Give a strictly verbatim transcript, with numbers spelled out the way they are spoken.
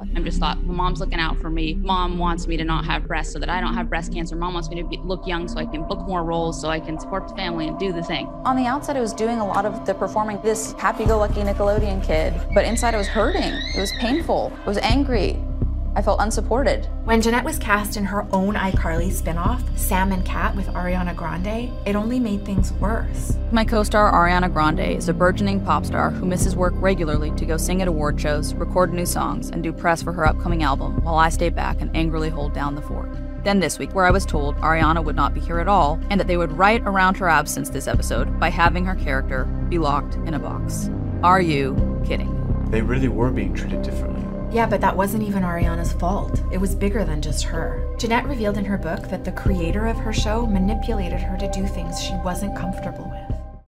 I'm just thought, well, mom's looking out for me. Mom wants me to not have breasts so that I don't have breast cancer. Mom wants me to be, look young so I can book more roles, so I can support the family and do the thing. On the outside, I was doing a lot of the performing, this happy-go-lucky Nickelodeon kid, but inside I was hurting. It was painful. I was angry. I felt unsupported. When Jennette was cast in her own iCarly spinoff, Sam and Cat with Ariana Grande, it only made things worse. My co-star Ariana Grande is a burgeoning pop star who misses work regularly to go sing at award shows, record new songs, and do press for her upcoming album, while I stay back and angrily hold down the fort. Then this week, where I was told Ariana would not be here at all, and that they would write around her absence this episode by having her character be locked in a box. Are you kidding? They really were being treated differently. Yeah, but that wasn't even Ariana's fault. It was bigger than just her. Jennette revealed in her book that the creator of her show manipulated her to do things she wasn't comfortable with.